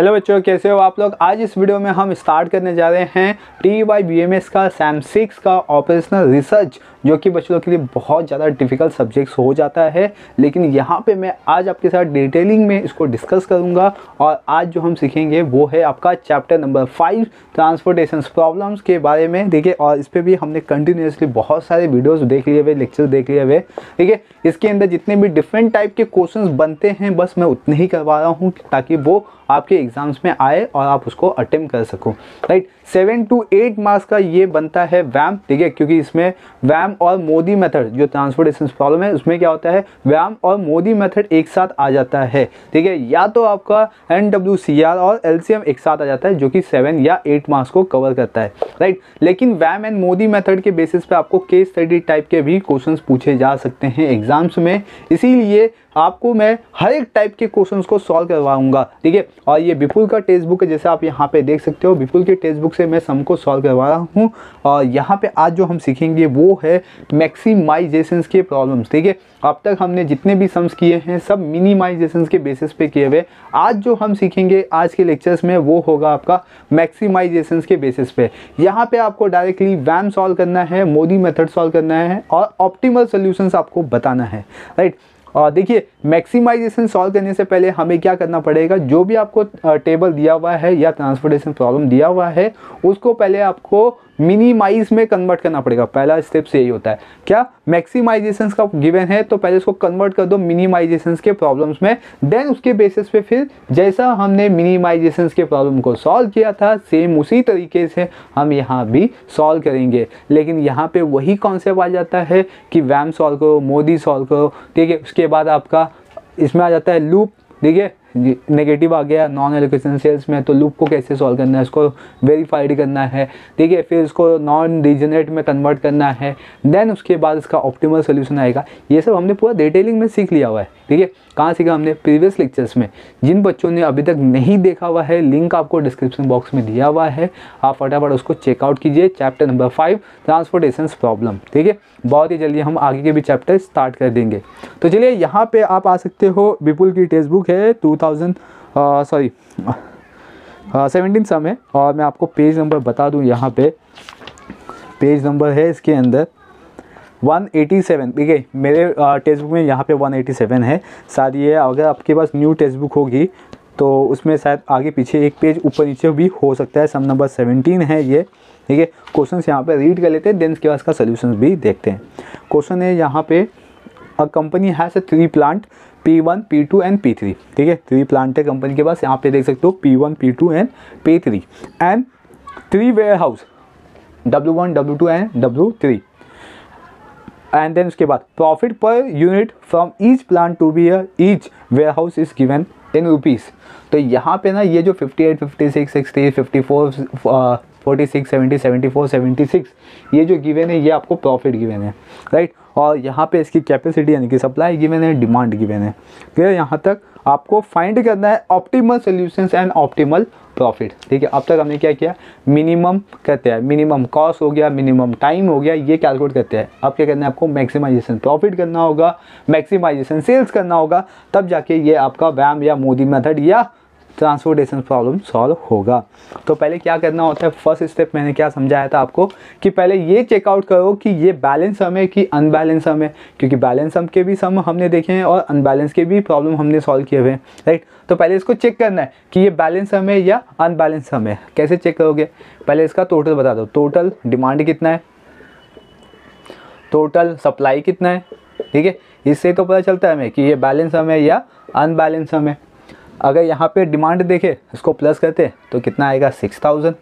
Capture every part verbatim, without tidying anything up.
Hello बच्चों, कैसे हो आप लोग। आज इस वीडियो में हम स्टार्ट करने जा रहे हैं T Y B M S का सैम सिक्स का ऑपरेशनल रिसर्च, जो कि बच्चों के लिए बहुत ज़्यादा डिफिकल्ट सब्जेक्ट्स हो जाता है। लेकिन यहाँ पे मैं आज आपके साथ डिटेलिंग में इसको डिस्कस करूँगा और आज जो हम सीखेंगे वो है आपका chapter number five transportation problems के बारे में। देखिए, और इस पर भी हमने कंटिन्यूसली बहुत सारे वीडियोज़ देख लिए हुए, लेक्चर देख लिए हुए। ठीक है, इसके अंदर जितने भी डिफरेंट टाइप के क्वेश्चन बनते हैं बस मैं उतने ही करवा रहा हूँ ताकि वो आपके एग्जाम्स में आए और आप उसको अटेम्प्ट कर सको। Right, seven to eight marks का ये बनता है वैम। ठीक है, क्योंकि इसमें वैम और मोदी मेथड, जो ट्रांसपोर्टेशन प्रॉब्लम है उसमें क्या होता है, वैम और मोदी मेथड एक साथ आ जाता है। ठीक है, या तो आपका एन डब्ल्यू सी आर और एल सी एम एक साथ आ जाता है, जो कि सेवन या एट मार्क्स को कवर करता है। राइट, लेकिन वैम एंड मोदी मेथड के बेसिस पे आपको केस स्टडी टाइप के भी क्वेश्चन पूछे जा सकते हैं एग्जाम्स में, इसीलिए आपको मैं हर एक टाइप के क्वेश्चंस को सॉल्व करवाऊंगा। ठीक है, और ये विपुल का टेक्स्ट बुक है, जैसे आप यहाँ पे देख सकते हो, विपुल के टेक्स्ट बुक से मैं सम को सॉल्व करवा रहा हूँ। और यहाँ पे आज जो हम सीखेंगे वो है मैक्सिमाइजेशंस के प्रॉब्लम्स। ठीक है, अब तक हमने जितने भी सम्स किए हैं सब मिनिमाइजेशंस के बेसिस पे किए हुए। आज जो हम सीखेंगे आज के लेक्चर्स में वो होगा आपका मैक्सिमाइजेशंस के बेसिस पे। यहाँ पे आपको डायरेक्टली वैम सॉल्व करना है, मोदी मेथड सॉल्व करना है और ऑप्टिमल सोल्यूशंस आपको बताना है। राइट, और देखिए, मैक्सिमाइजेशन सॉल्व करने से पहले हमें क्या करना पड़ेगा, जो भी आपको टेबल दिया हुआ है या ट्रांसपोर्टेशन प्रॉब्लम दिया हुआ है उसको पहले आपको मिनिमाइज में कन्वर्ट करना पड़ेगा। पहला स्टेप्स यही होता है। क्या, मैक्सिमाइजेशंस का गिवन है तो पहले उसको कन्वर्ट कर दो मिनिमाइजेशंस के प्रॉब्लम्स में, देन उसके बेसिस पे फिर जैसा हमने मिनिमाइजेशंस के प्रॉब्लम को सॉल्व किया था सेम उसी तरीके से हम यहाँ भी सॉल्व करेंगे। लेकिन यहाँ पे वही कॉन्सेप्ट आ जाता है कि वैम सॉल्व करो, मोदी सॉल्व करो। ठीक है, उसके बाद आपका इसमें आ जाता है लूप। ठीक है, नेगेटिव आ गया नॉन एलोकेशन सेल्स में, तो लूप को कैसे सॉल्व करना है, इसको वेरीफाइड करना है। ठीक है, फिर इसको नॉन डिजेनरेट में कन्वर्ट करना है, देन उसके बाद इसका ऑप्टिमल सोल्यूशन आएगा। ये सब हमने पूरा डिटेलिंग में सीख लिया हुआ है। ठीक है, कहाँ सीखा हमने, प्रीवियस लेक्चर्स में। जिन बच्चों ने अभी तक नहीं देखा हुआ है, लिंक आपको डिस्क्रिप्शन बॉक्स में दिया हुआ है, आप फटाफट उसको चेकआउट कीजिए। Chapter number five transportation problem. ठीक है, बहुत ही जल्दी हम आगे के भी चैप्टर स्टार्ट कर देंगे। तो चलिए, यहाँ पर आप आ सकते हो, विपुल की टेक्स्ट बुक है, two thousand sorry seventeen sum है। और मैं आपको पेज नंबर बता दूं, यहाँ पे पेज नंबर है इसके अंदर वन एटी सेवन। ठीक है, मेरे टेक्स्ट बुक में यहाँ पे वन एटी सेवन है। शायद ये अगर आपके पास न्यू टेक्स्ट बुक होगी तो उसमें शायद आगे पीछे एक पेज ऊपर नीचे भी हो सकता है। सम नंबर सेवनटीन है ये। ठीक है, क्वेश्चन यहाँ पर रीड कर लेते हैं, देन उसके बाद इसका सोल्यूशन भी देखते हैं। क्वेश्चन है यहाँ पे, a company has a three plant P one, P two and P three. ठीक है, थ्री प्लांट है कंपनी के पास, यहाँ पे देख सकते हो P one, P two and P three, and three warehouse W one, W two and W three, and then उसके बाद profit per unit from each plant to be each warehouse is given in rupees. तो यहाँ पे ना ये जो fifty eight, fifty six, sixty, fifty four, forty six, seventy, seventy four, seventy six, ये जो गिवन है ये आपको प्रॉफिट गिवन है। राइट, और यहाँ पे इसकी कैपेसिटी यानी कि सप्लाई गिवन है, डिमांड गिवन है। ठीक है, यहाँ तक आपको फाइंड करना है optimal solutions and optimal profit. ठीक है, अब तक हमने क्या किया, मिनिमम करते हैं, मिनिमम कॉस्ट हो गया, मिनिमम टाइम हो गया, ये कैलकुलेट करते हैं। अब क्या करना है आपको, मैक्सिमाइजेशन प्रॉफिट करना होगा, मैक्सिमाइजेशन सेल्स करना होगा, तब जाके ये आपका वैम या मोदी मेथड या ट्रांसपोर्टेशन प्रॉब्लम सॉल्व होगा। तो पहले क्या करना होता है, फर्स्ट स्टेप मैंने क्या समझाया था आपको, कि पहले ये चेकआउट करो कि ये बैलेंस सम है कि अनबैलेंस सम है, क्योंकि बैलेंस सम के भी सम हमने देखे हैं और अनबैलेंस के भी प्रॉब्लम हमने सॉल्व किए हुए हैं। राइट, तो पहले इसको चेक करना है कि ये बैलेंस सम है या अनबैलेंस सम है। कैसे चेक करोगे, पहले इसका टोटल बता दो, टोटल डिमांड कितना है, टोटल सप्लाई कितना है। ठीक है, इससे तो पता चलता है हमें कि ये बैलेंस सम है या अनबैलेंस सम है। अगर यहाँ पे डिमांड देखे, इसको प्लस करते हैं तो कितना आएगा, सिक्स थाउजेंड,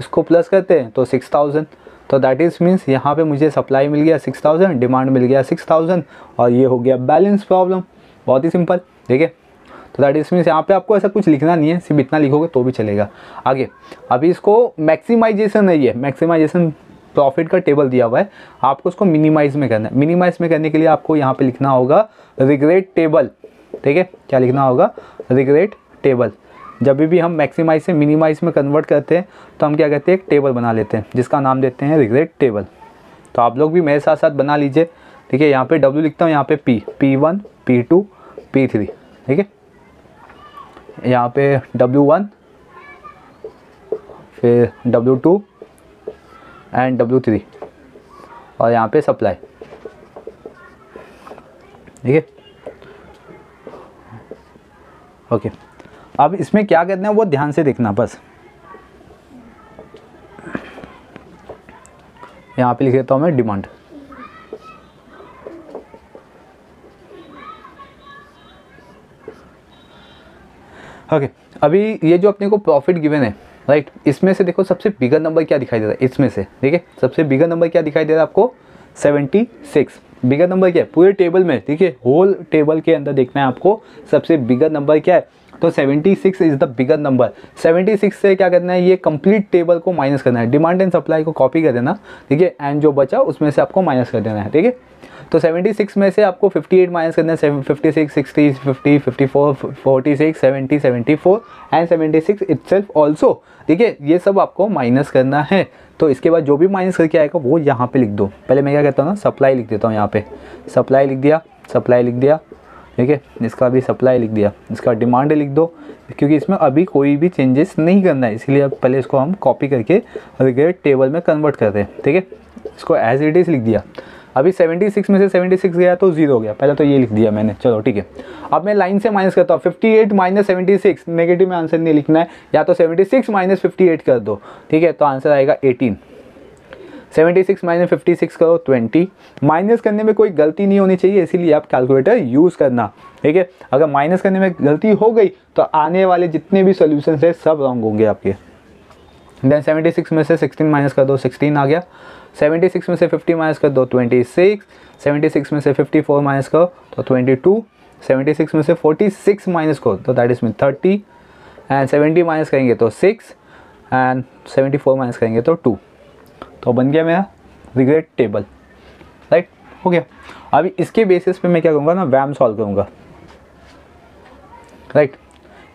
इसको प्लस करते हैं तो सिक्स थाउजेंड। तो दैट इज़ मीन्स यहाँ पे मुझे सप्लाई मिल गया सिक्स थाउजेंड, डिमांड मिल गया सिक्स थाउजेंड, और ये हो गया बैलेंस प्रॉब्लम। बहुत ही सिंपल। ठीक है, तो दैट इज़ मीन्स यहाँ पे आपको ऐसा कुछ लिखना नहीं है, सिर्फ इतना लिखोगे तो भी चलेगा। आगे अभी इसको मैक्सिमाइजेशन है, ये मैक्सिमाइजेशन प्रॉफिट का टेबल दिया हुआ है, आपको उसको मिनिमाइज में करना है। मिनिमाइज में करने के लिए आपको यहाँ पर लिखना होगा रिग्रेट टेबल। ठीक है, क्या लिखना होगा, रिग्रेट टेबल। जब भी हम मैक्सिमाइज से मिनिमाइज में कन्वर्ट करते हैं तो हम क्या करते हैं, एक टेबल बना लेते हैं जिसका नाम देते हैं रिग्रेट टेबल। तो आप लोग भी मेरे साथ साथ बना लीजिए। ठीक है, यहाँ पे डब्ल्यू लिखता हूँ, यहाँ पे P, P one, P two, P three. ठीक है, यहाँ पे W वन, फिर W two and W three, और यहाँ पे सप्लाई। ठीक है, ओके। अब इसमें क्या कहते हैं वो ध्यान से देखना। बस यहाँ पे लिख देता हूँ मैं डिमांड। ओके okay, अभी ये जो अपने को प्रॉफिट गिवन है, राइट, इसमें से देखो सबसे बिगर नंबर क्या दिखाई दे रहा है इसमें से। ठीक है, सबसे बिगर नंबर क्या दिखाई दे रहा है आपको? Seventy six. बिगर नंबर क्या है पूरे टेबल में? ठीक है, होल टेबल के अंदर देखना है आपको सबसे बिगर नंबर क्या है। तो seventy six is the bigger number. Seventy six से क्या करना है, ये कंप्लीट टेबल को माइनस करना है। डिमांड एंड सप्लाई को कॉपी कर देना, ठीक है, एंड जो बचा उसमें से आपको माइनस कर देना है। ठीक है, तो सेवेंटी सिक्स में से आपको फिफ्टी एट माइनस करना है, fifty six, sixty, fifty, fifty four, forty six, seventy, seventy four and seventy six itself also. ठीक है, ये सब आपको माइनस करना है। तो इसके बाद जो भी माइनस करके आएगा वो यहाँ पे लिख दो। पहले मैं क्या कहता हूँ ना, सप्लाई लिख देता हूँ। यहाँ पे सप्लाई लिख दिया, सप्लाई लिख दिया, ठीक है, इसका भी सप्लाई लिख दिया, इसका डिमांड लिख दो, क्योंकि इसमें अभी कोई भी चेंजेस नहीं करना है, इसलिए अब पहले इसको हम कॉपी करके रिग्रेट टेबल में कन्वर्ट करते हैं। ठीक है, इसको एज इट इज़ लिख दिया। अभी सेवेंटी सिक्स में से सेवेंटी सिक्स गया तो जीरो हो गया, पहले तो ये लिख दिया मैंने, चलो ठीक है। अब मैं लाइन से माइनस करता हूँ, fifty eight minus seventy six, negative में आंसर नहीं लिखना है, या तो seventy six minus fifty eight कर दो, ठीक है, तो आंसर आएगा eighteen. Seventy six minus fifty six करो, ट्वेंटी। माइनस करने में कोई गलती नहीं होनी चाहिए, इसीलिए आप कैलकुलेटर यूज़ करना। ठीक है, अगर माइनस करने में गलती हो गई तो आने वाले जितने भी सोल्यूशंस है सब रॉन्ग होंगे आपके। देन सेवेंटी सिक्स में से सिक्सटीन माइनस कर दो, सिक्सटीन आ गया। सेवेंटी सिक्स में से फिफ्टी माइनस कर दो, ट्वेंटी सिक्स। सेवेंटी सिक्स में से फिफ्टी फोर माइनस करो तो ट्वेंटी टू। सेवेंटी सिक्स में से फोर्टी सिक्स माइनस करो तो that is mean thirty, and seventy minus करेंगे तो six, and seventy four minus करेंगे तो टू। तो बन गया मेरा रिग्रेट टेबल, राइट, हो गया। अभी इसके बेसिस पे मैं क्या करूँगा ना, वैम सॉल्व करूँगा, राइट।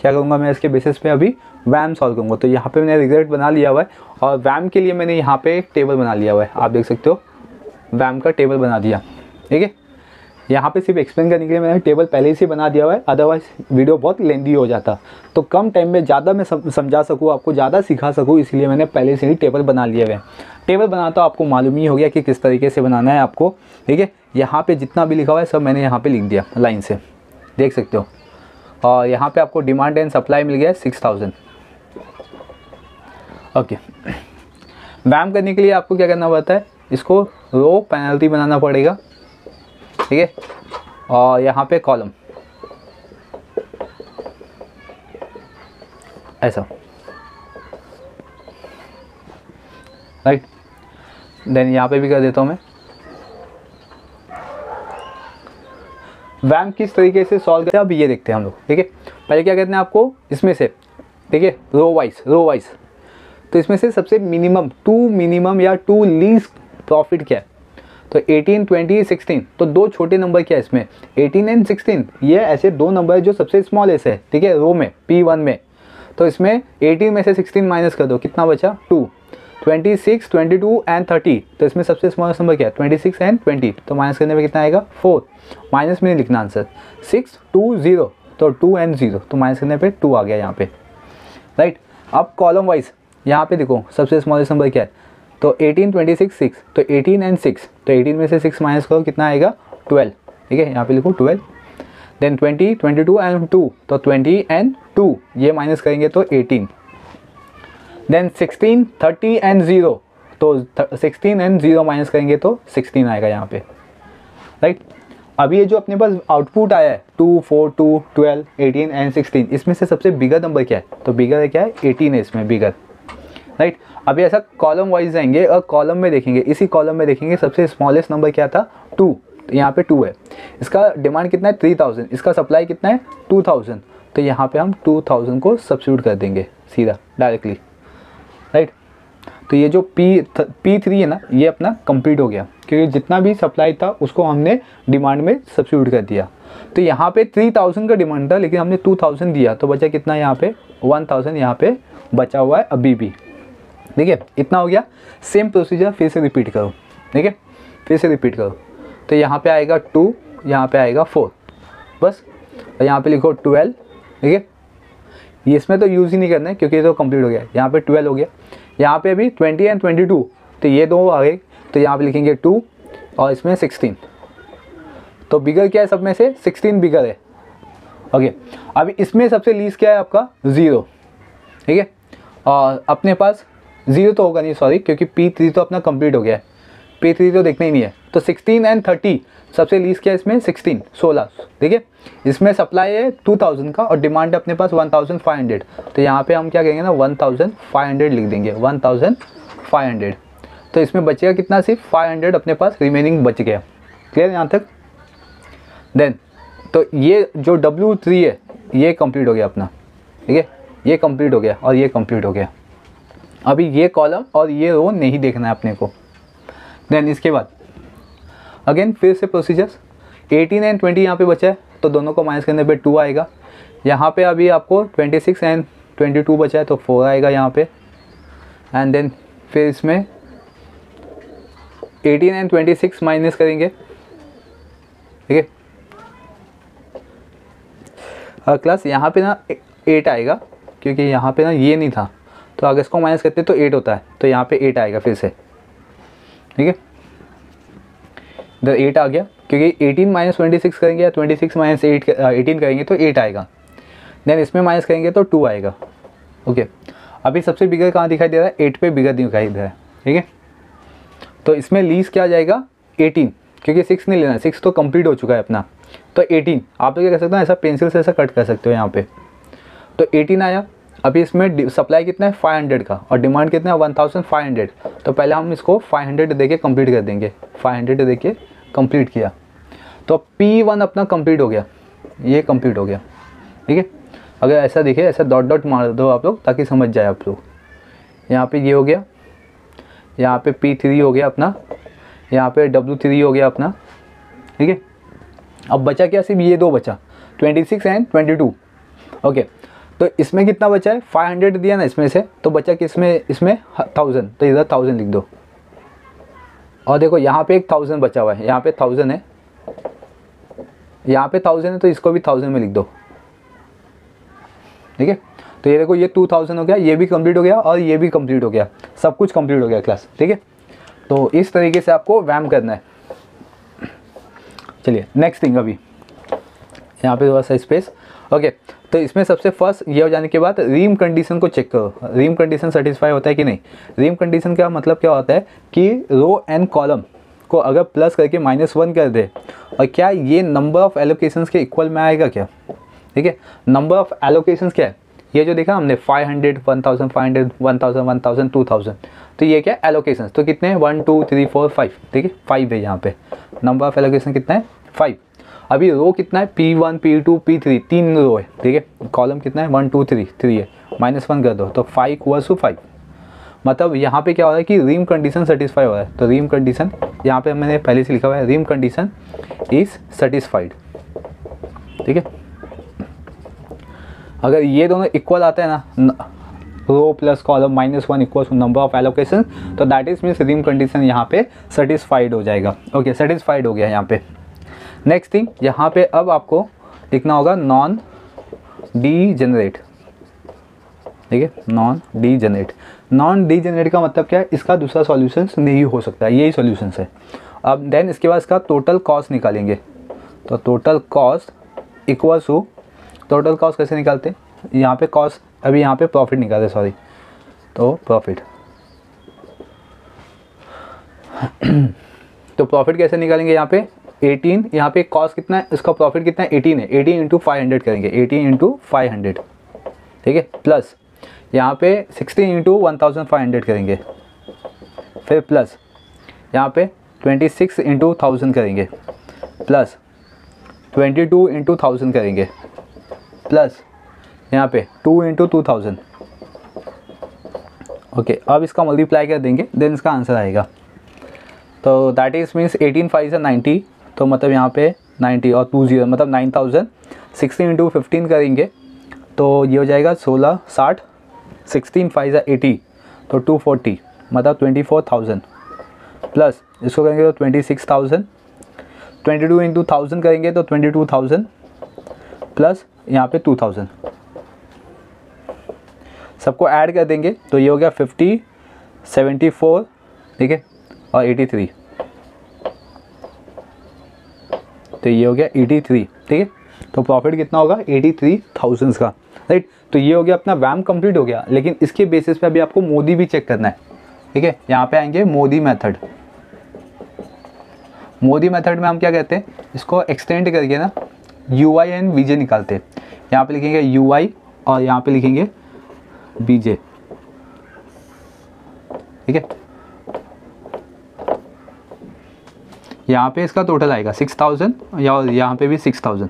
क्या करूँगा मैं इसके बेसिस पे? अभी वैम सॉल्व करूँगा। तो यहाँ पे मैंने रिग्रेट बना लिया हुआ है, और वैम के लिए मैंने यहाँ पे टेबल बना लिया हुआ है, आप देख सकते हो वैम का टेबल बना दिया। ठीक है, यहाँ पे सिर्फ एक्सप्लेन करने के लिए मैंने टेबल पहले से बना दिया हुआ है, अदरवाइज वीडियो बहुत लेंदी हो जाता। तो कम टाइम में ज़्यादा मैं समझा सकूँ, आपको ज़्यादा सिखा सकूँ, इसलिए मैंने पहले से ही टेबल बना लिया हुआ है। टेबल बनाता आपको मालूम ही हो गया कि किस तरीके से बनाना है आपको। ठीक है, यहाँ पे जितना भी लिखा हुआ है सब मैंने यहाँ पे लिख दिया लाइन से, देख सकते हो। और यहाँ पे आपको डिमांड एंड सप्लाई मिल गया है सिक्स थाउजेंड। ओके, वैम करने के लिए आपको क्या करना पड़ता है, इसको रो पेनल्टी बनाना पड़ेगा, ठीक है, और यहाँ पे कॉलम ऐसा, राइट। देन यहाँ पे भी कर देता हूँ मैं। वैम किस तरीके से सॉल्व करते हैं अब ये देखते हैं हम लोग। ठीक है, पहले क्या कहते हैं आपको इसमें से, ठीक है, रो वाइज रो वाइज तो इसमें से सबसे मिनिमम टू मिनिमम या टू लीस्ट प्रॉफिट क्या है? तो एटीन, ट्वेंटी, सिक्सटीन, तो दो छोटे नंबर क्या है इसमें, एटीन एंड सिक्सटीन, ये ऐसे दो नंबर है जो सबसे स्मॉलेस्ट है, ठीक है, रो में पी वन में। तो इसमें एटीन में से सिक्सटीन माइनस कर दो, कितना बचा? Two. Twenty six, twenty two and thirty, तो इसमें सबसे स्मॉलेस्ट नंबर क्या है? ट्वेंटी सिक्स एंड ट्वेंटी, तो माइनस करने पे कितना आएगा? फोर। माइनस में नहीं लिखना आंसर, सिक्स, टू, जीरो, तो टू एंड जीरो, तो माइनस करने पे टू आ गया यहाँ पे, राइट। अब कॉलम वाइज यहाँ पे देखो सबसे स्मॉलेस्ट नंबर क्या है, तो एटीन, ट्वेंटी सिक्स, सिक्स, तो एटीन एंड सिक्स, तो एटीन में से सिक्स माइनस करो, कितना आएगा? ट्वेल्व, ठीक है, यहाँ पे लिखो twelve. Then twenty, twenty two and two, तो ट्वेंटी एंड टू, ये माइनस करेंगे तो eighteen. Then sixteen, thirty and zero, तो सिक्सटीन एंड जीरो माइनस करेंगे तो सिक्सटीन आएगा यहाँ पे, राइट। अब ये जो अपने पास आउटपुट आया है two, four, two, twelve, eighteen and sixteen, इसमें से सबसे बिगर नंबर क्या है? तो बिगर है क्या है? एटीन है इसमें बिगर, राइट। अब ऐसा कॉलम वाइज जाएंगे और कॉलम में देखेंगे, इसी कॉलम में देखेंगे सबसे स्मॉलेस्ट नंबर क्या था? टू, तो यहाँ पे टू है। इसका डिमांड कितना है? Three thousand. इसका सप्लाई कितना है? टू थाउजेंड, तो यहाँ पे हम टू थाउजेंड को सब्सिट्यूट कर देंगे सीधा डायरेक्टली, राइट। तो ये जो पी पी थ्री है ना, ये अपना कंप्लीट हो गया, क्योंकि जितना भी सप्लाई था उसको हमने डिमांड में सब्सिट्यूट कर दिया। तो यहाँ पे थ्री थाउजेंड का डिमांड था, लेकिन हमने टू थाउजेंड दिया, तो बचा कितना यहाँ पे? वन थाउजेंड यहाँ पे बचा हुआ है अभी भी, ठीक है, इतना हो गया। सेम प्रोसीजर फिर से रिपीट करो, ठीक है, फिर से रिपीट करो। तो यहाँ पे आएगा टू, यहाँ पे आएगा फोर, बस, और यहाँ पे लिखो ट्वेल्व, ठीक है। ये इसमें तो यूज़ ही नहीं करना है क्योंकि ये तो कंप्लीट हो गया है। यहाँ पे ट्वेल्व हो गया, यहाँ पे अभी ट्वेंटी एंड ट्वेंटी टू तो ये दो आ गए, तो यहाँ पे लिखेंगे टू और इसमें सिक्सटीन। तो बिगर क्या है सब में से, सिक्सटीन बिगर है। ओके, अभी इसमें सबसे लीस्ट क्या है आपका, ज़ीरो। ठीक है, और अपने पास ज़ीरो तो होगा नहीं, सॉरी, क्योंकि पी थ्री तो अपना कंप्लीट हो गया है, पी थ्री तो देखना ही नहीं है। तो सिक्सटीन एंड थर्टी सबसे लीस्ट क्या है इसमें, सिक्सटीन, सोलह। ठीक है, इसमें सप्लाई है टू थाउजेंड का और डिमांड अपने पास वन थाउजेंड फाइव हंड्रेड, तो यहाँ पे हम क्या कहेंगे ना, वन थाउजेंड फाइव हंड्रेड लिख देंगे, वन थाउजेंड फाइव हंड्रेड। तो इसमें बचेगा कितना, सिर्फ फाइव हंड्रेड अपने पास रिमेनिंग बच गया। क्लियर यहाँ तक? देन तो ये जो डब्ल्यू थ्री है ये कंप्लीट हो गया अपना। ठीक है, ये कंप्लीट हो गया और ये कंप्लीट हो गया। अभी ये कॉलम और ये रो नहीं देखना है अपने को। देन इसके बाद अगेन फिर से प्रोसीजर्स, एटीन एंड ट्वेंटी यहाँ पे बचा है तो दोनों को माइनस करने पे टू आएगा। यहाँ पे अभी आपको twenty six and twenty two बचा है तो फोर आएगा यहाँ पे। एंड देन फिर इसमें eighteen and twenty six minus करेंगे। ठीक है क्लास, यहाँ पे ना एट आएगा क्योंकि यहाँ पे ना ये नहीं था, तो अगर इसको माइनस करते तो एट होता है, तो यहाँ पे एट आएगा फिर से। ठीक है, इधर एट आ गया क्योंकि एटीन माइनस ट्वेंटी सिक्स करेंगे या twenty six minus eight eighteen करेंगे तो एट आएगा। देन इसमें माइनस करेंगे तो टू आएगा। ओके, अभी सबसे बिगर कहाँ दिखाई दे रहा है, एट पे बिगर दिखाई दे रहा है। ठीक है, तो इसमें लीज क्या आ जाएगा, एटीन, क्योंकि सिक्स नहीं लेना, सिक्स तो कंप्लीट हो चुका है अपना। तो एटीन आप क्या कर सकते हो, ऐसा पेंसिल से ऐसा कट कर सकते हो यहाँ पे। तो एटीन आया। अभी इसमें सप्लाई कितना है, फाइव हंड्रेड का, और डिमांड कितना है, वन थाउजेंड फाइव हंड्रेड। तो पहले हम इसको फाइव हंड्रेड देके कंप्लीट कर देंगे, फाइव हंड्रेड देके कंप्लीट किया तो P वन अपना कंप्लीट हो गया, ये कंप्लीट हो गया। ठीक है, अगर ऐसा दिखे ऐसा डॉट डॉट मार दो आप लोग ताकि समझ जाए आप लोग। यहाँ पे ये हो गया, यहाँ पे P थ्री हो गया अपना, यहाँ पे W थ्री हो गया अपना। ठीक है, अब बचा क्या, सिर्फ ये दो बचा, twenty six and twenty two. Okay, तो इसमें कितना बचा है, फाइव हंड्रेड दिया ना इसमें से, तो बचा किसमें, इसमें थाउजेंड, तो इधर थाउजेंड लिख दो। और देखो यहाँ पे एक थाउजेंड बचा हुआ है, यहाँ पे थाउजेंड है, यहाँ पे थाउजेंड है, तो इसको भी थाउजेंड में लिख दो। ठीक है, तो ये देखो ये टू थाउजेंड हो गया, ये भी कंप्लीट हो गया और ये भी कंप्लीट हो गया, सब कुछ कंप्लीट हो गया क्लास। ठीक है, तो इस तरीके से आपको वैम करना है। चलिए नेक्स्ट थिंग, अभी यहाँ पे थोड़ा सा स्पेस। ओके, तो इसमें सबसे फर्स्ट ये हो जाने के बाद रीम कंडीशन को चेक करो, रीम कंडीशन सेटिस्फाई होता है कि नहीं। रीम कंडीशन का मतलब क्या होता है कि रो एंड कॉलम को अगर प्लस करके माइनस वन कर दे, और क्या ये नंबर ऑफ एलोकेशंस के इक्वल में आएगा क्या। ठीक है, नंबर ऑफ एलोकेशंस क्या है, ये जो देखा हमने five hundred, one thousand five hundred, one thousand, one thousand, two thousand, तो ये क्या है, एलोकेशंस। तो कितने हैं, one two three four five. ठीक है, फाइव है यहाँ पे, नंबर ऑफ एलोकेशन कितना है, फाइव। अभी रो कितना है, P one, P two, P three, तीन रो है। ठीक है, कॉलम कितना है, वन टू थ्री, थ्री है, माइनस वन कर दो तो फाइव इक्वल्स टू फाइव। मतलब यहाँ पे क्या हो रहा है कि रीम कंडीशन सेटिस्फाई हो रहा है। तो रीम कंडीशन यहाँ पे मैंने पहले से लिखा हुआ है, रीम कंडीशन इज सेटिस्फाइड। ठीक है, अगर ये दोनों इक्वल आते हैं ना, न, row plus column minus one equals number of allocation, तो that is means rim condition यहाँ पे सेटिस्फाइड हो जाएगा। ओके, सेटिस्फाइड हो गया यहाँ पे। नेक्स्ट थिंग, यहाँ पे अब आपको लिखना होगा नॉन डीजेनरेट। ठीक है, नॉन डीजेनरेट, नॉन डीजेनरेट का मतलब क्या है, इसका दूसरा सॉल्यूशन नहीं हो सकता, यही सॉल्यूशन है। अब देन इसके बाद इसका टोटल कॉस्ट निकालेंगे, तो total cost equals to, total cost कैसे निकालते हैं, यहाँ पे कॉस्ट, अभी यहाँ पे प्रॉफिट निकालते, सॉरी, तो प्रॉफिट तो प्रॉफिट कैसे निकालेंगे, यहाँ पे एटीन, यहाँ पे कॉस्ट कितना है, इसका प्रॉफिट कितना है, एटीन है, एटीन इंटू फाइव हंड्रेड करेंगे, एटीन इंटू फाइव हंड्रेड। ठीक है, प्लस यहाँ पे sixteen into one thousand five hundred करेंगे, फिर प्लस यहाँ पे ट्वेंटी सिक्स इंटू थाउजेंड करेंगे, plus twenty two into thousand करेंगे, प्लस यहाँ पे two into two thousand. Okay, अब इसका मल्टीप्लाई कर देंगे, देन इसका आंसर आएगा। तो that is means eighteen five से नाइन्टी, तो मतलब यहाँ पे नाइन्टी और टू जीरो मतलब nine thousand. Sixteen into fifteen करेंगे तो ये हो जाएगा सोलह, साठ, सिक्सटीन फाइव या एटी तो टू फोर्टी मतलब ट्वेंटी फोर थाउजेंड, प्लस इसको करेंगे तो twenty six thousand, twenty two into thousand करेंगे तो ट्वेंटी टू थाउजेंड, प्लस यहाँ पे टू थाउजेंड। सबको ऐड कर देंगे तो ये हो गया फिफ्टी, सेवेंटी फोर ठीक है और एटी थ्री, तो ये हो गया एटी थ्री ठीक है। तो प्रॉफिट कितना होगा एटी थ्री थाउजेंड का राइट। तो ये हो गया अपना वैम कंप्लीट हो गया, लेकिन इसके बेसिस पे अभी आपको मोदी भी चेक करना है ठीक है। यहाँ पे आएंगे मोदी मेथड, मोदी मेथड में हम क्या कहते हैं इसको एक्सटेंड करके ना यू आई एंड बीजे निकालते हैं। यहाँ पे लिखेंगे यू आई और यहाँ पे लिखेंगे बीजे ठीक है। यहाँ पे इसका टोटल आएगा सिक्स थाउजेंड या यहाँ पे भी सिक्स थाउजेंड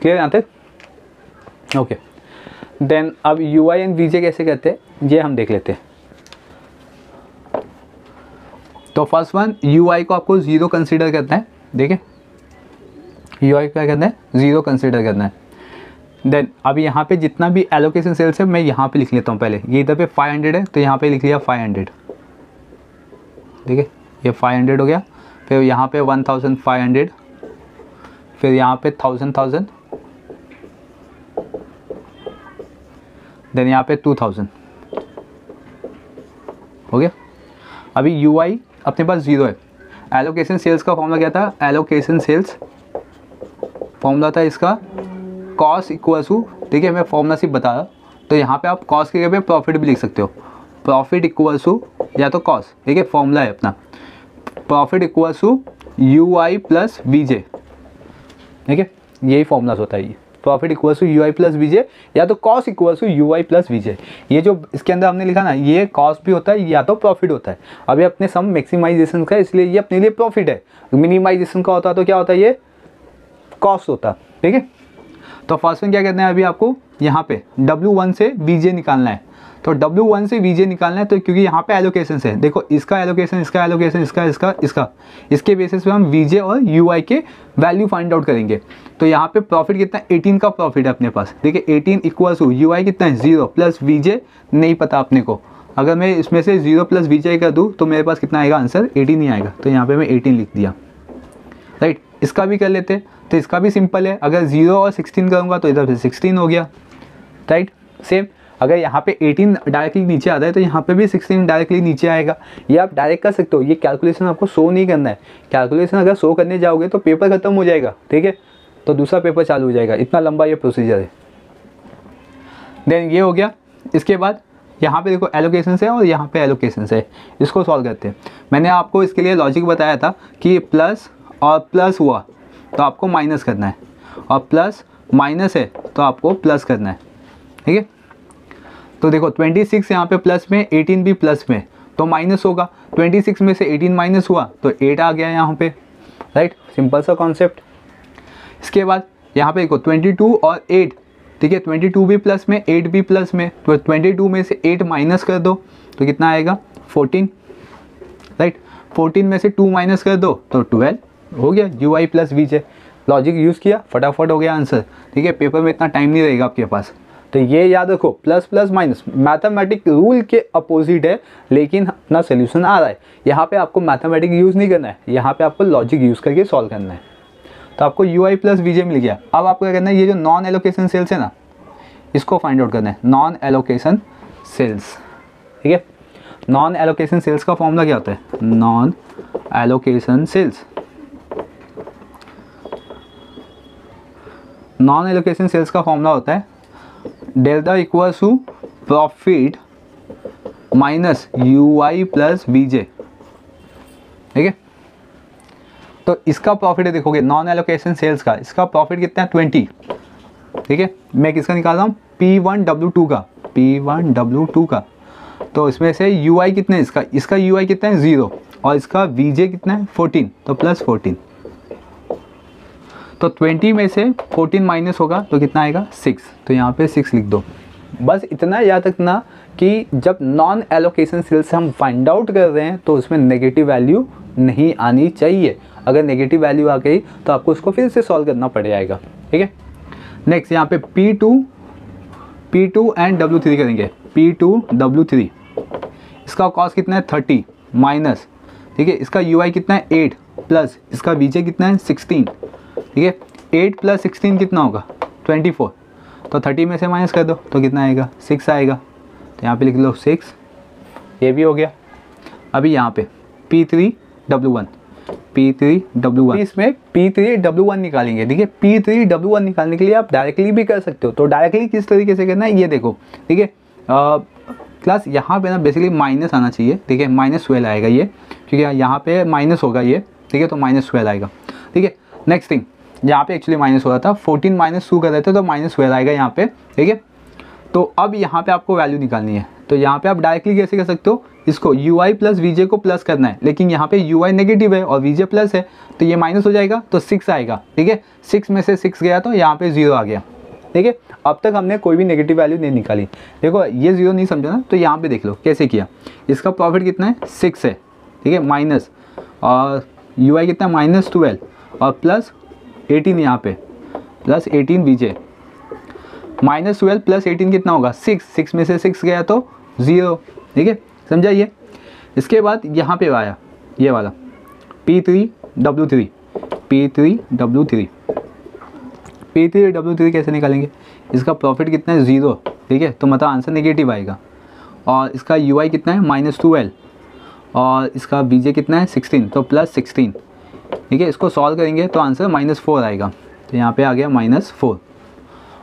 क्लियर यहाँ तक ओके। देन अब यू आई एंड वीजे कैसे करते हैं ये हम देख लेते हैं। तो फर्स्ट वन यू आई को आपको ज़ीरो कंसीडर करना है देखिए, यू आई क्या करना है ज़ीरो कंसीडर करना है। देन अब यहाँ पे जितना भी एलोकेशन सेल्स है मैं यहाँ पे लिख लेता हूँ पहले, ये इधर पे फाइव हंड्रेड है तो यहाँ पे लिख लिया फाइव हंड्रेड ठीक है, ये फाइव हंड्रेड हो गया। फिर यहाँ पे वन थाउजेंड फाइव हंड्रेड, फिर यहाँ पे थाउजेंड थाउजेंड, देन यहाँ पे टू थाउजेंड हो गया। अभी यू आई अपने पास ज़ीरो है, एलोकेशन सेल्स का फॉर्मूला क्या था, एलोकेशन सेल्स फॉर्मूला था इसका कॉस इक्वल टू ठीक है, मैं फॉर्मूला सिर्फ बता रहा। तो यहाँ पे आप कॉस की जगह पे प्रॉफिट भी लिख सकते हो, प्रॉफिट इक्वल टू या तो कॉस ठीक है, फॉर्मूला है अपना profit equal to you I plus B J ठीक है, यही फॉर्मूलास होता है ये profit equal to you I plus B J या तो cost equal to you I plus B J. ये जो इसके अंदर हमने लिखा ना ये कॉस भी होता है या तो प्रॉफिट होता है। अभी अपने सम मैक्सिमाइजेशन का इसलिए ये अपने लिए प्रॉफिट है, मिनिमाइजेशन का होता तो क्या होता है ये कॉस्ट होता ठीक है। तो फर्स्ट में क्या करना है अभी आपको यहाँ पे W वन से V J निकालना है, तो W वन से V J निकालना है तो क्योंकि यहाँ पे एलोकेशन है देखो, इसका एलोकेशन इसका एलोकेशन इसका इसका इसका इसके बेसिस पे हम V J और U I के वैल्यू फाइंड आउट करेंगे। तो यहाँ पे प्रॉफिट कितना अठारह का प्रॉफिट है अपने पास देखिए, अठारह इक्वल टू यू आई कितना है जीरो प्लस V J नहीं पता अपने को, अगर मैं इसमें से जीरो प्लस V J कर दूँ तो मेरे पास कितना आएगा आंसर एटीन ही आएगा, तो यहाँ पर मैं एटीन लिख दिया राइट। इसका भी कर लेते तो इसका भी सिंपल है, अगर जीरो और सिक्सटीन करूँगा तो इधर से सिक्सटीन हो गया राइट सेम। अगर यहाँ पे एटीन डायरेक्टली नीचे आता है तो यहाँ पे भी सिक्सटीन डायरेक्टली नीचे आएगा, ये आप डायरेक्ट कर सकते हो। ये कैलकुलेशन आपको शो नहीं करना है, कैलकुलेशन अगर शो करने जाओगे तो पेपर खत्म हो जाएगा ठीक है, तो दूसरा पेपर चालू हो जाएगा, इतना लंबा ये प्रोसीजर है। देन ये हो गया, इसके बाद यहाँ पे देखो एलोकेशन है और यहाँ पे एलोकेशन है, इसको सॉल्व करते हैं। मैंने आपको इसके लिए लॉजिक बताया था कि प्लस और प्लस हुआ तो आपको माइनस करना है और प्लस माइनस है तो आपको प्लस करना है ठीक है। तो देखो छब्बीस यहाँ पे प्लस में, अठारह भी प्लस में तो माइनस होगा, छब्बीस में से अठारह माइनस हुआ तो आठ आ गया यहाँ पे राइट, सिंपल सा कॉन्सेप्ट। इसके बाद यहाँ पे देखो बाईस और आठ ठीक है, बाईस भी प्लस में आठ भी प्लस में, तो बाईस में से आठ माइनस कर दो तो कितना आएगा चौदह राइट, चौदह में से दो माइनस कर दो तो बारह हो गया यू आई plus V J. Logic use किया फटाफट हो गया आंसर ठीक है, पेपर में इतना टाइम नहीं रहेगा आपके पास। तो ये याद रखो plus plus minus mathematic rule के अपोजिट है, लेकिन अपना सोल्यूशन आ रहा है। यहाँ पे आपको मैथमेटिक यूज़ नहीं करना है, यहाँ पे आपको लॉजिक यूज़ करके सॉल्व करना है। तो आपको यू आई प्लस वी जे मिल गया। अब आपको क्या करना है, ये जो नॉन एलोकेशन सेल्स है ना इसको फाइंड आउट करना है, नॉन एलोकेशन सेल्स ठीक है। नॉन एलोकेशन सेल्स का फॉर्मूला क्या होता है, non allocation cells, non allocation cells का फॉर्मूला होता है delta equal to profit minus you I plus B J ठीक है। तो इसका प्रॉफिट देखोगे नॉन एलोकेशन सेल्स का, इसका प्रॉफिट कितना है ट्वेंटी ठीक है। मैं किसका निकाल रहा हूँ पी वन डब्ल्यू टू का, पी वन डब्ल्यू टू का। तो इसमें से यू आई कितना है, इसका इसका यू आई कितना है जीरो और इसका बी जे कितना है फोर्टीन, तो प्लस फोर्टीन। तो बीस में से चौदह माइनस होगा तो कितना आएगा छह, तो यहाँ पे छह लिख दो। बस इतना याद रखना कि जब नॉन एलोकेशन सेल्स हम फाइंड आउट कर रहे हैं तो उसमें नेगेटिव वैल्यू नहीं आनी चाहिए, अगर नेगेटिव वैल्यू आ गई तो आपको उसको फिर से सॉल्व करना पड़ जाएगा ठीक है। नेक्स्ट यहाँ पे P two P two and W three करेंगे, P टू W थ्री, इसका कॉस्ट कितना है तीस माइनस ठीक है, इसका U I कितना है आठ प्लस इसका V J कितना है सोलह ठीक है। एट प्लस सिक्सटीन कितना होगा चौबीस, तो थर्टी में से माइनस कर दो तो कितना आएगा, सिक्स आएगा। तो यहाँ पे लिख लो सिक्स, ये भी हो गया। अभी यहाँ पे P three W one P three W one इसमें पी थ्री डब्लू वन निकालेंगे। ठीक है, पी थ्री डब्लू वन निकालने के लिए आप डायरेक्टली भी कर सकते हो। तो डायरेक्टली किस तरीके से करना है ये देखो। ठीक है क्लास, यहाँ पे ना बेसिकली माइनस आना चाहिए। ठीक है, माइनस ट्वेल्व आएगा ये, क्योंकि यहाँ पे माइनस होगा ये। ठीक है, तो माइनस ट्वेल्व आएगा। ठीक है, नेक्स्ट थिंग यहाँ पे एक्चुअली माइनस हो रहा था, फोर्टीन माइनस टू कर रहे थे तो माइनस ट्वेल्व आएगा यहाँ पे। ठीक है, तो अब यहाँ पे आपको वैल्यू निकालनी है। तो यहाँ पे आप डायरेक्टली कैसे कर सकते हो, इसको यू आई प्लस वी जे को प्लस करना है, लेकिन यहाँ पे यू आई नेगेटिव है और वी जे प्लस है तो ये माइनस हो जाएगा तो सिक्स आएगा। ठीक है, सिक्स में से सिक्स गया तो यहाँ पे जीरो आ गया। ठीक है, अब तक हमने कोई भी नेगेटिव वैल्यू नहीं निकाली। देखो ये जीरो नहीं समझा ना, तो यहाँ पे देख लो कैसे किया। इसका प्रॉफिट कितना है, सिक्स है। ठीक है, माइनस और यू आई कितना, माइनस ट्वेल्व और प्लस एटीन, यहाँ पे plus eighteen V J, minus twelve plus eighteen कितना होगा, सिक्स। सिक्स में से सिक्स गया तो ज़ीरो। ठीक है, समझा ये। इसके बाद यहाँ पे आया ये वाला P three W three P three W three P three W three कैसे निकालेंगे, इसका प्रॉफिट कितना है, ज़ीरो। ठीक है, तो मतलब आंसर नेगेटिव आएगा। और इसका यू आई कितना है, माइनस ट्वेल्व और इसका वी जे कितना है, सिक्सटीन, तो प्लस सिक्सटीन। ठीक है, इसको सॉल्व करेंगे तो आंसर माइनस फोर आएगा। तो यहाँ पे आ गया माइनस फोर।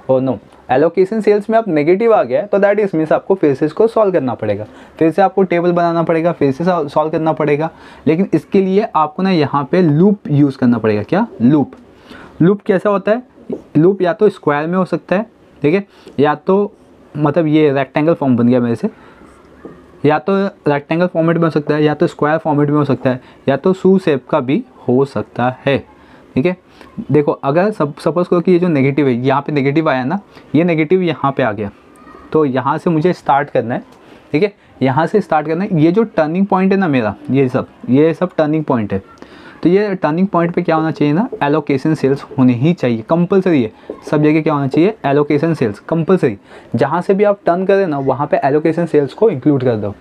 और नो एलोकेशन सेल्स में आप नेगेटिव आ गया है तो दैट इज मीन्स आपको फिर से इसको सॉल्व करना पड़ेगा, फिर से आपको टेबल बनाना पड़ेगा, फिर से सॉल्व करना पड़ेगा। लेकिन इसके लिए आपको ना यहाँ पे लूप यूज़ करना पड़ेगा। क्या लूप? लूप कैसा होता है? लूप या तो स्क्वायर में हो सकता है, ठीक है, या तो मतलब ये रेक्टेंगल फॉर्म बन गया मेरे से, या तो रेक्टेंगल फॉर्मेट में हो सकता है, या तो स्क्वायर फॉर्मेट में हो सकता है, या तो शू शेप का भी हो सकता है। ठीक है, देखो अगर सब सपोज करो कि ये जो नेगेटिव है, यहाँ पे नेगेटिव आया ना, ये नेगेटिव यहाँ पे आ गया, तो यहाँ से मुझे स्टार्ट करना है। ठीक है, यहाँ से स्टार्ट करना है। ये जो टर्निंग पॉइंट है ना मेरा, ये सब ये सब टर्निंग पॉइंट है। तो ये टर्निंग पॉइंट पे क्या होना चाहिए ना, एलोकेशन सेल्स होने ही चाहिए, कंपलसरी है। सब जगह क्या होना चाहिए, एलोकेशन सेल्स कंपलसरी। जहाँ से भी आप टर्न करें ना वहाँ पे एलोकेशन सेल्स को इंक्लूड कर दो।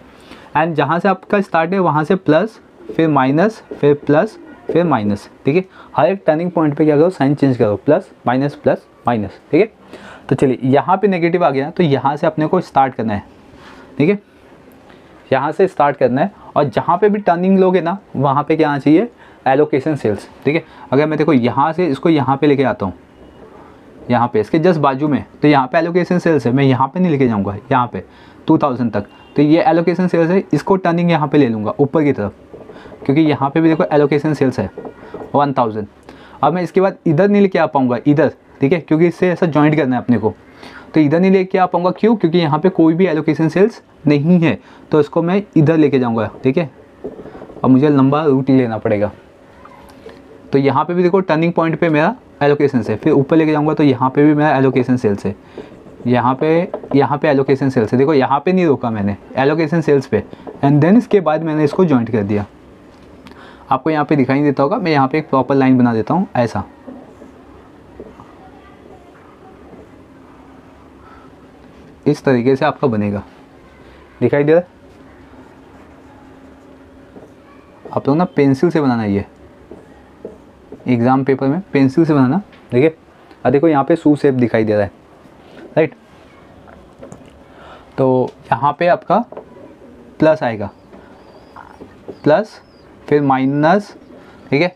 एंड जहाँ से आपका स्टार्ट है वहाँ से प्लस, फिर माइनस, फिर प्लस, फिर माइनस। ठीक है, हर एक टर्निंग पॉइंट पे क्या करो, साइन चेंज करो, प्लस माइनस प्लस माइनस। ठीक है, तो चलिए यहाँ पे नेगेटिव आ गया तो यहाँ से अपने को स्टार्ट करना है। ठीक है, यहाँ से स्टार्ट करना है और जहाँ पे भी टर्निंग लोगे ना वहाँ पे क्या आना चाहिए, एलोकेशन सेल्स। ठीक है, अगर मैं देखो यहाँ से इसको यहाँ पे लेके आता हूँ, यहाँ पे इसके जस्ट बाजू में, तो यहाँ पे एलोकेशन सेल्स है। मैं यहाँ पे नहीं लेके जाऊँगा, यहाँ पे टू थाउज़ेंड तक, तो ये एलोकेशन सेल्स है। इसको टर्निंग यहाँ पे ले लूँगा ऊपर की तरफ, क्योंकि यहाँ पे भी देखो एलोकेशन सेल्स है वन थाउज़ेंड। अब मैं इसके बाद इधर नहीं लेके आ पाऊँगा इधर, ठीक है, क्योंकि इससे ऐसा जॉइंट करना है अपने को, तो इधर नहीं लेके आ पाऊँगा। क्यों? क्योंकि यहाँ पे कोई भी एलोकेशन सेल्स नहीं है, तो इसको मैं इधर लेके जाऊँगा। ठीक है, अब मुझे लंबा रूट लेना पड़ेगा। तो यहाँ पे भी देखो टर्निंग पॉइंट पे मेरा एलोकेशन है, फिर ऊपर लेके जाऊँगा तो यहाँ पे भी मेरा एलोकेशन सेल्स है, यहाँ पे यहाँ पे एलोकेशन सेल्स है। देखो यहाँ पे नहीं रोका मैंने, एलोकेशन सेल्स पे, एंड देन इसके बाद मैंने इसको जॉइंट कर दिया। आपको यहाँ पे दिखाई नहीं देता होगा, मैं यहाँ पे एक प्रॉपर लाइन बना देता हूँ ऐसा। इस तरीके से आपका बनेगा, दिखाई दे रहा? आप लोग ना पेंसिल से बनाना, ये एग्ज़ाम पेपर में पेंसिल से बनाना। देखिए अब देखो यहाँ पे शू शेप दिखाई दे रहा है, राइट? तो यहाँ पे आपका प्लस आएगा, प्लस फिर माइनस, ठीक है,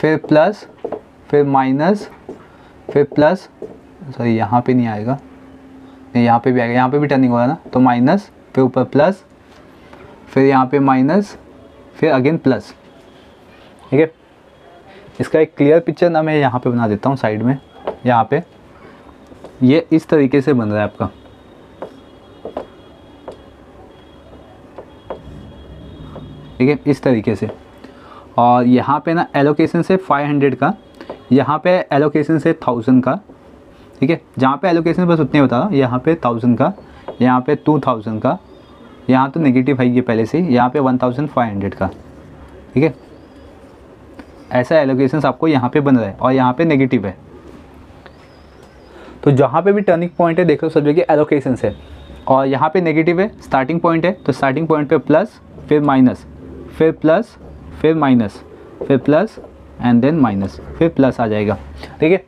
फिर प्लस, फिर माइनस, फिर प्लस, सॉरी यहाँ पे नहीं आएगा, नहीं यहाँ पे भी आएगा, यहाँ पे भी टर्निंग हो रहा है ना, तो माइनस, फिर ऊपर प्लस, फिर यहाँ पे माइनस, फिर अगेन प्लस। ठीक है, इसका एक क्लियर पिक्चर ना मैं यहाँ पे बना देता हूँ साइड में। यहाँ पे ये इस तरीके से बन रहा है आपका, ठीक है, इस तरीके से। और यहाँ पे ना एलोकेशन से फाइव हंड्रेड का, यहाँ पे एलोकेशन से थाउजेंड का, ठीक है, जहाँ पे एलोकेशन बस उतने बता रहा हूँ, यहाँ पे थाउजेंड का, यहाँ पे टू थाउजेंड का, यहाँ तो नेगेटिव है ये पहले से, यहाँ पे वन थाउजेंड फाइव हंड्रेड का। ठीक है, ऐसा एलोकेशंस आपको यहाँ पे बन रहा है और यहाँ पे नेगेटिव है। तो जहाँ पे भी टर्निंग पॉइंट है देख लो सब जगह एलोकेशंस है, और यहाँ पे नेगेटिव है, स्टार्टिंग पॉइंट है, तो स्टार्टिंग पॉइंट पे प्लस, फिर माइनस, फिर प्लस, फिर माइनस, फिर प्लस एंड देन माइनस, फिर प्लस आ जाएगा। ठीक है,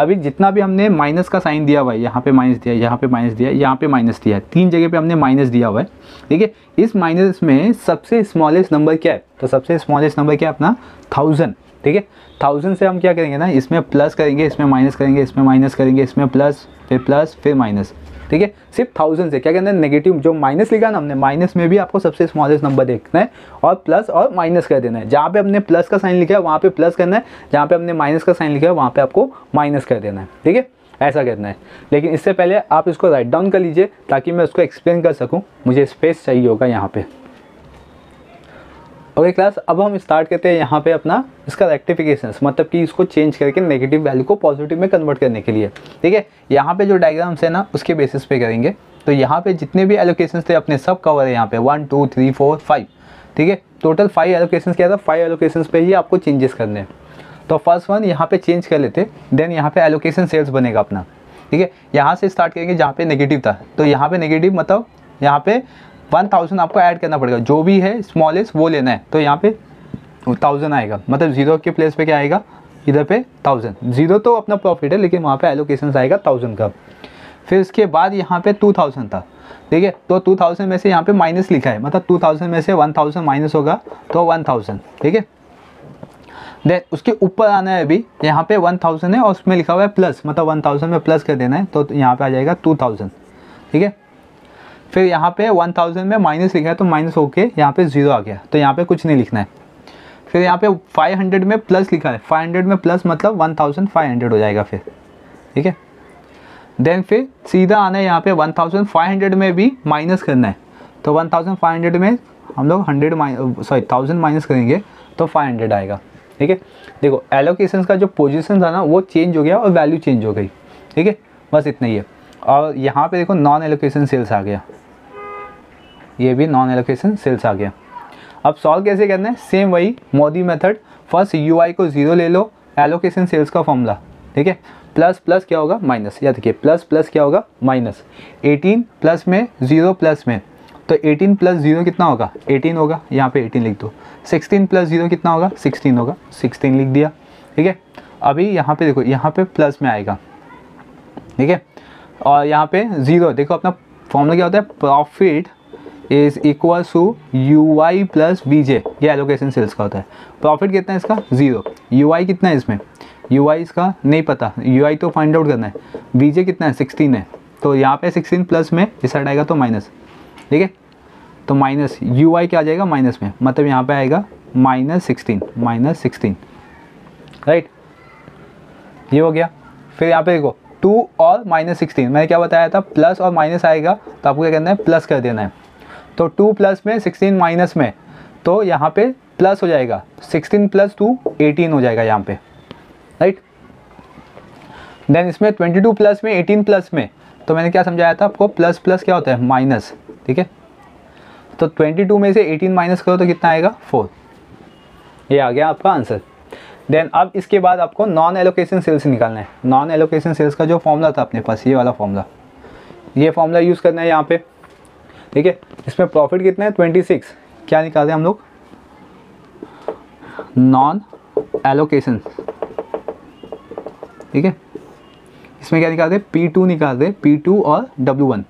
अभी जितना भी हमने माइनस का साइन दिया हुआ है, यहाँ पे माइनस दिया, यहाँ पे माइनस दिया, यहाँ पे माइनस दिया है, तीन जगह पे हमने माइनस दिया हुआ है। ठीक है, इस माइनस में सबसे स्मॉलेस्ट नंबर क्या है? तो सबसे स्मॉलेस्ट नंबर क्या है अपना? थाउजेंड। ठीक है, थाउजेंड से हम क्या करेंगे ना, इसमें प्लस करेंगे, इसमें माइनस करेंगे, इसमें माइनस करेंगे, इसमें प्लस, फिर प्लस, फिर माइनस। ठीक है, सिर्फ थाउजेंड से क्या करना है, नेगेटिव जो माइनस लिखा ना हमने, माइनस में भी आपको सबसे स्मॉलेस्ट नंबर देखना है और प्लस और माइनस कर देना है। जहाँ पे हमने प्लस का साइन लिखा है वहाँ पे प्लस करना है, जहाँ पे हमने माइनस का साइन लिखा है वहाँ पे आपको माइनस कर देना है। ठीक है, ऐसा करना है। लेकिन इससे पहले आप इसको राइट डाउन कर लीजिए ताकि मैं उसको एक्सप्लेन कर सकूँ, मुझे स्पेस चाहिए होगा यहाँ पर। ओके क्लास, अब हम स्टार्ट करते हैं यहाँ पे अपना इसका रेक्टिफिकेशन, मतलब कि इसको चेंज करके नेगेटिव वैल्यू को पॉजिटिव में कन्वर्ट करने के लिए। ठीक है, यहाँ पे जो डायग्राम्स है ना उसके बेसिस पे करेंगे। तो यहाँ पे जितने भी एलोकेशंस थे अपने सब कवर है यहाँ पे, one two three four five. ठीक है, टोटल फाइव एलोकेशंस क्या था, फाइव एलोकेशंस पे ही आपको चेंजेस करने हैं। तो फर्स्ट वन यहाँ पे चेंज कर लेते, देन यहाँ पे एलोकेशन सेल्स बनेगा अपना। ठीक है, यहाँ से स्टार्ट करेंगे जहाँ पे नेगेटिव था। तो यहाँ पे नेगेटिव मतलब यहाँ पे वन थाउजेंड आपको ऐड करना पड़ेगा, जो भी है स्मॉलेस्ट वो लेना है। तो यहाँ पे थाउजेंड आएगा, मतलब जीरो के प्लेस पे क्या आएगा, इधर पे थाउजेंड। जीरो तो अपना प्रॉफिट है लेकिन वहाँ पे एलोकेशन आएगा थाउजेंड का। फिर उसके बाद यहाँ पे टू थाउजेंड था। ठीक है, तो टू थाउजेंड में से यहाँ पे माइनस लिखा है, मतलब टू थाउजेंड में से वन थाउजेंड माइनस होगा तो वन थाउजेंड। ठीक है, देन उसके ऊपर आना है, अभी यहाँ पे वन थाउजेंड है और उसमें लिखा हुआ है प्लस, मतलब वन थाउजेंड में प्लस कर देना है, तो यहाँ पर आ जाएगा टू थाउजेंड। ठीक है, फिर यहाँ पे वन थाउजेंड में माइनस लिखा है तो माइनस होके यहाँ पे जीरो आ गया, तो यहाँ पे कुछ नहीं लिखना है। फिर यहाँ पे फाइव हंड्रेड में प्लस लिखा है, फाइव हंड्रेड में प्लस मतलब वन थाउजेंड फाइव हंड्रेड हो जाएगा फिर। ठीक है, देन फिर सीधा आना है यहाँ पे वन थाउजेंड फाइव हंड्रेड में भी माइनस करना है। तो वन थाउजेंड फाइव हंड्रेड में हम लोग hundred minus sorry thousand minus करेंगे तो फाइव हंड्रेड आएगा। ठीक है, देखो एलोकेशन का जो पोजिशन था ना वो चेंज हो गया और वैल्यू चेंज हो गई। ठीक है, बस इतना ही है। और यहाँ पे देखो नॉन एलोकेशन सेल्स आ गया, ये भी नॉन एलोकेशन सेल्स आ गया। अब सॉल्व कैसे करना है, सेम वही मोदी मेथड। फर्स्ट यूआई को जीरो ले लो, एलोकेशन सेल्स का फॉर्मूला। ठीक है, प्लस प्लस क्या होगा माइनस, याद रखिए प्लस प्लस क्या होगा माइनस। एटीन प्लस में जीरो प्लस में, तो एटीन प्लस जीरो कितना होगा, एटीन होगा, यहाँ पे एटीन लिख दो। सिक्सटीन प्लस जीरो कितना होगा, सिक्सटीन होगा, सिक्सटीन लिख दिया। ठीक है, अभी यहाँ पे देखो यहाँ पे प्लस में आएगा। ठीक है, और यहाँ पे जीरो, देखो अपना फॉर्मूला क्या होता है, profit is equal to you I plus B J, यह एलोकेशन सेल्स का होता है। प्रॉफिट कितना है इसका, जीरो। यू आई कितना है इसमें, यू आई इसका नहीं पता, यू आई तो फाइंड आउट करना है। बी जे कितना है, सिक्सटीन है, तो यहाँ पे सिक्सटीन प्लस में इस साइड आएगा तो माइनस। ठीक है, तो माइनस यू आई क्या आ जाएगा माइनस में, मतलब यहाँ पे आएगा minus sixteen, minus sixteen, right, ये हो गया। फिर यहाँ पे देखो टू और माइनस सिक्सटीन, मैंने क्या बताया था, प्लस और माइनस आएगा तो आपको क्या करना है, प्लस कर देना है। तो टू प्लस में सिक्सटीन माइनस में, तो यहाँ पे प्लस हो जाएगा, सिक्सटीन प्लस टू एटीन हो जाएगा यहाँ पे, राइट। देन इसमें ट्वेंटी टू प्लस में एटीन प्लस में, तो मैंने क्या समझाया था आपको, प्लस प्लस क्या होता है माइनस। ठीक है, तो ट्वेंटी टू में से एटीन माइनस करो तो कितना आएगा, फोर। ये आ गया आपका आंसर। देन अब इसके बाद आपको नॉन एलोकेशन सेल्स निकालना है। नॉन एलोकेशन सेल्स का जो फॉर्मूला था अपने पास, ये वाला फॉर्मूला, ये फॉर्मूला यूज़ करना है यहाँ पे। ठीक है, इसमें प्रॉफिट कितना है, ट्वेंटी सिक्स, क्या निकालते हैं हम लोग, नॉन एलोकेशन। ठीक है, इसमें क्या निकालते हैं, पी टू निकालते हैं, पी टू और W one,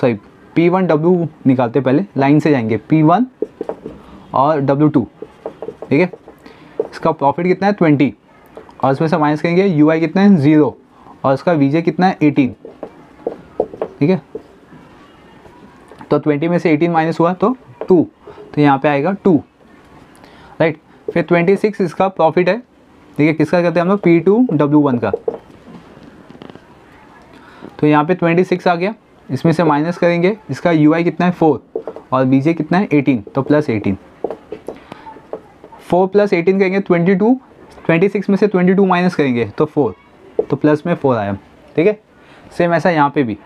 sorry P one W निकालते, पहले लाइन से जाएंगे, पी वन और डब्ल्यू टू। ठीक है, इसका प्रॉफिट कितना है ट्वेंटी, और इसमें से माइनस करेंगे, यू आई कितना है जीरो, और इसका वीजे कितना है एटीन। ठीक है, तो ट्वेंटी में से एटीन माइनस हुआ तो टू, तो यहाँ पे आएगा टू, राइट। फिर ट्वेंटी सिक्स इसका प्रॉफिट है। ठीक है, किसका करते हैं हम लोग, पी टू डब्ल्यू वन का, तो यहाँ पे ट्वेंटी सिक्स आ गया, इसमें से माइनस करेंगे, इसका यूआई कितना है फोर और बीजे कितना है एटीन, तो plus eighteen. Four plus eighteen करेंगे ट्वेंटी टू, ट्वेंटी सिक्स में से ट्वेंटी टू माइनस करेंगे तो फोर, तो प्लस में फोर आया। ठीक है, सेम ऐसा यहाँ पे भी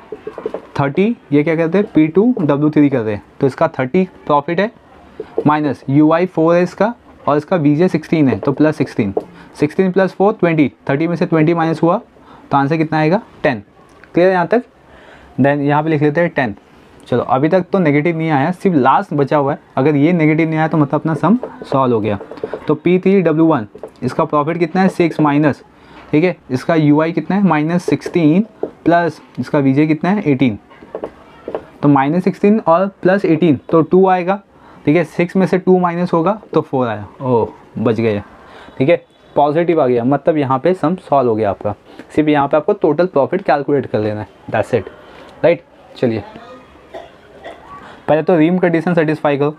थर्टी, ये क्या करते हैं, पी टू डब्ल्यू थ्री करते हैं, तो इसका थर्टी प्रॉफिट है, माइनस यू आई फोर है इसका, और इसका बीजे सिक्सटीन है, तो plus sixteen, sixteen plus four twenty, thirty में से ट्वेंटी माइनस हुआ तो आंसर कितना आएगा, टेन। क्लियर है यहाँ तक? देन यहाँ पे लिख लेते हैं टेन। चलो, अभी तक तो नेगेटिव नहीं आया, सिर्फ लास्ट बचा हुआ है, अगर ये नेगेटिव नहीं आया तो मतलब अपना सम सॉल्व हो गया। तो पी थ्री डब्ल्यू वन, इसका प्रॉफिट कितना है, सिक्स माइनस, ठीक है। इसका यू आई कितना है माइनस सिक्सटीन, प्लस इसका वी जे कितना है एटीन, तो माइनस सिक्सटीन और प्लस एटीन तो टू आएगा, ठीक है। सिक्स में से टू माइनस होगा तो फोर आया, ओह बच गया, ठीक है। पॉजिटिव आ गया, मतलब यहाँ पे सम सॉल्व हो गया आपका। सिर्फ यहाँ पे आपको टोटल प्रॉफिट कैलकुलेट कर लेना है, दैट्स इट, राइट। चलिए पहले तो रीम कंडीशन सेटिस्फाई करो,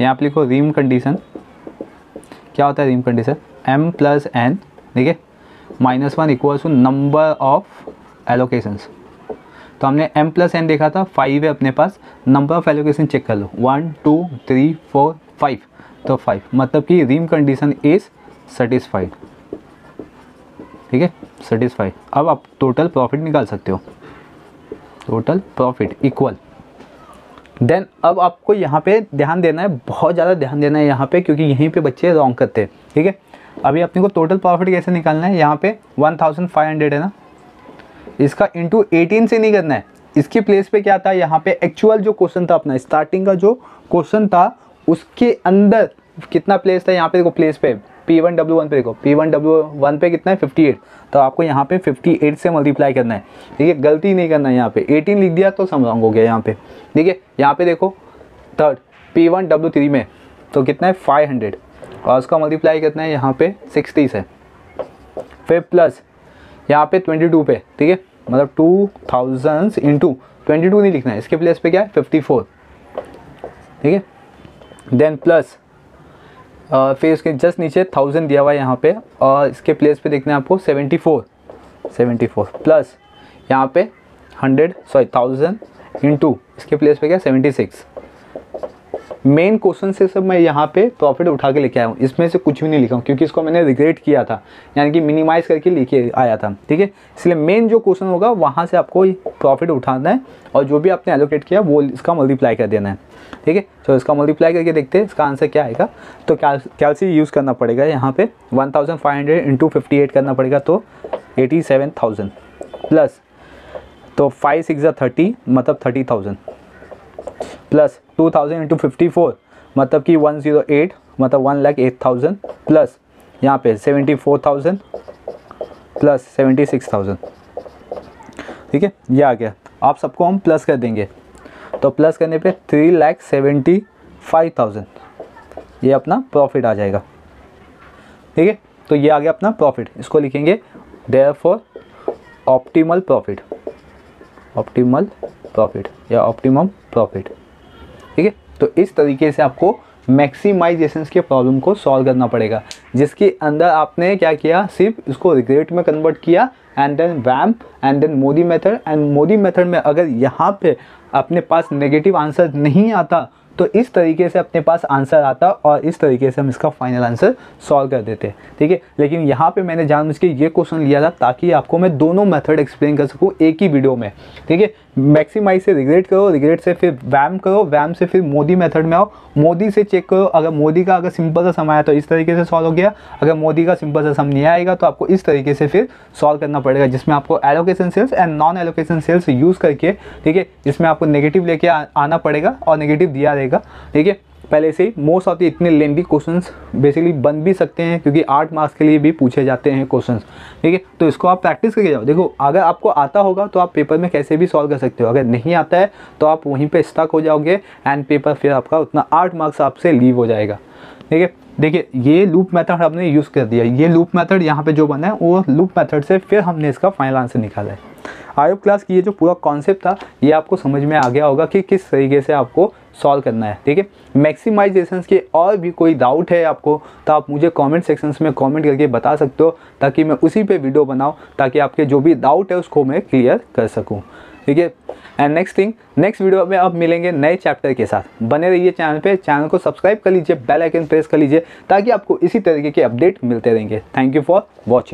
यहाँ पे लिखो रीम कंडीशन। क्या होता है रीम कंडीशन? m प्लस एन, ठीक है, minus one equals to number of allocations. तो हमने m प्लस एन देखा था, फाइव है अपने पास, नंबर ऑफ एलोकेशन चेक कर लो, one two three four five, तो फाइव, मतलब कि रीम कंडीशन इज सेटिस्फाइड, ठीक है, सेटिस्फाइड। अब आप टोटल प्रॉफिट निकाल सकते हो, टोटल प्रॉफिट इक्वल देन। अब आपको यहाँ पे ध्यान देना है, बहुत ज़्यादा ध्यान देना है यहाँ पे, क्योंकि यहीं पे बच्चे रॉन्ग करते हैं, ठीक है। अभी अपने को टोटल प्रॉफिट कैसे निकालना है, यहाँ पे पंद्रह सौ है ना, इसका इंटू एटीन से नहीं करना है। इसके प्लेस पे क्या था, यहाँ पे एक्चुअल जो क्वेश्चन था अपना, स्टार्टिंग का जो क्वेश्चन था उसके अंदर कितना प्लेस था, यहाँ पे देखो प्लेस पे पी वन डब्ल्यू वन पे देखो, पी वन डब्ल्यू वन पे कितना है अट्ठावन, तो आपको यहाँ पे अट्ठावन से मल्टीप्लाई करना है, ठीक है। गलती नहीं करना है, यहाँ पे अठारह लिख दिया तो सम रॉन्ग हो गया यहाँ पे, ठीक है। यहाँ पे देखो third P one W three में तो कितना है पाँच सौ और उसका मल्टीप्लाई कितना है यहाँ पे साठ से, फिर प्लस यहाँ पे बाईस पे, ठीक है, मतलब two thousand into twenty two नहीं लिखना है, इसके प्लेस पे क्या है चौवन, ठीक है। देन प्लस Uh, फिर उसके जस्ट नीचे थाउजेंड दिया हुआ है यहाँ पे, और इसके प्लेस पे देखना है आपको चौहत्तर चौहत्तर प्लस यहाँ पे हंड्रेड सॉरी थाउजेंड इंटू इसके प्लेस पे क्या छिहत्तर। मेन क्वेश्चन से सब मैं यहाँ पे प्रॉफिट उठा के लेके आया हूँ, इसमें से कुछ भी नहीं लिखा हूँ क्योंकि इसको मैंने रिग्रेट किया था, यानी कि मिनिमाइज़ करके लेके आया था, ठीक है। इसलिए मेन जो क्वेश्चन होगा वहाँ से आपको प्रॉफिट उठाना है, और जो भी आपने एलोकेट किया वो इसका मल्टीप्लाई कर देना है, ठीक है। तो इसका मल्टीप्लाई करके देखते हैं इसका आंसर क्या आएगा। तो कैल कैलसी यूज़ करना पड़ेगा, यहाँ पे पंद्रह सौ इंटू अट्ठावन करना पड़ेगा तो सत्तासी हज़ार प्लस, तो फाइव सिक्स या थर्टी मतलब तीस हज़ार, प्लस दो हज़ार इंटू चौवन मतलब कि एक सौ आठ मतलब one lakh eight thousand, plus यहाँ पे चौहत्तर हज़ार प्लस छिहत्तर हज़ार, ठीक है, ये आ गया। आप सबको हम प्लस कर देंगे, तो प्लस करने पे three lakh seventy five thousand ये अपना प्रॉफिट आ जाएगा, ठीक है। तो ये आ गया अपना प्रॉफिट, इसको लिखेंगे therefore optimal profit, optimal profit या ऑप्टिमम प्रॉफिट, ठीक है। तो इस तरीके से आपको मैक्सिमाइजेशन के प्रॉब्लम को सॉल्व करना पड़ेगा, जिसके अंदर आपने क्या किया, सिर्फ इसको रिग्रेट में कन्वर्ट किया, and then VAM and then MODI method. And MODI method में अगर यहाँ पे अपने पास नेगेटिव आंसर नहीं आता तो इस तरीके से अपने पास आंसर आता, और इस तरीके से हम इसका फाइनल आंसर सॉल्व कर देते हैं, ठीक है। लेकिन यहाँ पे मैंने जानबूझ के ये क्वेश्चन लिया था ताकि आपको मैं दोनों मेथड एक्सप्लेन कर सकूँ एक ही वीडियो में, ठीक है। मैक्सिमाइज से रिग्रेट करो, रिग्रेट से फिर वैम करो, वैम से फिर मोदी मेथड में आओ, मोदी से चेक करो, अगर मोदी का अगर सिंपल सा सम आया तो इस तरीके से सॉल्व हो गया, अगर मोदी का सिंपल सा सम नहीं आएगा तो आपको इस तरीके से फिर सॉल्व करना पड़ेगा, जिसमें आपको allocation cells and non allocation cells use करके, ठीक है, जिसमें आपको नेगेटिव लेके आना पड़ेगा और नेगेटिव दिया, ठीक है। पहले से ही मोस्ट ऑफ द इतने लेंथी क्वेश्चंस बेसिकली बन भी सकते हैं क्योंकि आठ मार्क्स के लिए भी पूछे जाते हैं क्वेश्चंस, ठीक है। तो इसको आप प्रैक्टिस करके जाओ, देखो अगर आपको आता होगा तो आप पेपर में कैसे भी सॉल्व कर सकते हो, अगर नहीं आता है तो आप वहीं पे स्टक हो जाओगे एंड पेपर फिर आपका उतना आठ मार्क्स आपसे लीव हो जाएगा, ठीक है। देखिए ये लूप मेथड हमने यूज़ कर दिया, ये लूप मेथड यहाँ पे जो बना है वो लूप मेथड से फिर हमने इसका फाइनल आंसर निकाला है। आई होप क्लास की ये जो पूरा कॉन्सेप्ट था ये आपको समझ में आ गया होगा कि किस तरीके से आपको सॉल्व करना है, ठीक है। मैक्सिमाइजेशन के और भी कोई डाउट है आपको तो आप मुझे कमेंट सेक्शंस में कमेंट करके बता सकते हो, ताकि मैं उसी पे वीडियो बनाऊँ, ताकि आपके जो भी डाउट है उसको मैं क्लियर कर सकूँ, ठीक है। And next thing, next video में आप मिलेंगे नए चैप्टर के साथ, बने रहिए चैनल पे, चैनल को सब्सक्राइब कर लीजिए, बेल आइकन प्रेस कर लीजिए ताकि आपको इसी तरीके के अपडेट मिलते रहेंगे। Thank you for watching.